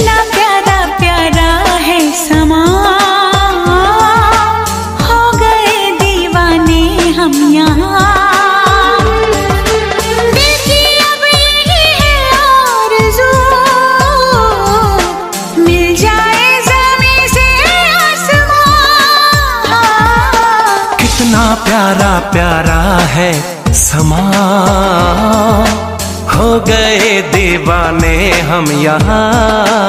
कितना प्यारा प्यारा है समा हो गए दीवाने हम यहाँ। देखिए अब यही है आरज़ू, मिल जाए ज़मीं से आसमां। कितना प्यारा प्यारा है समा हो गए दीवाने हम यहाँ।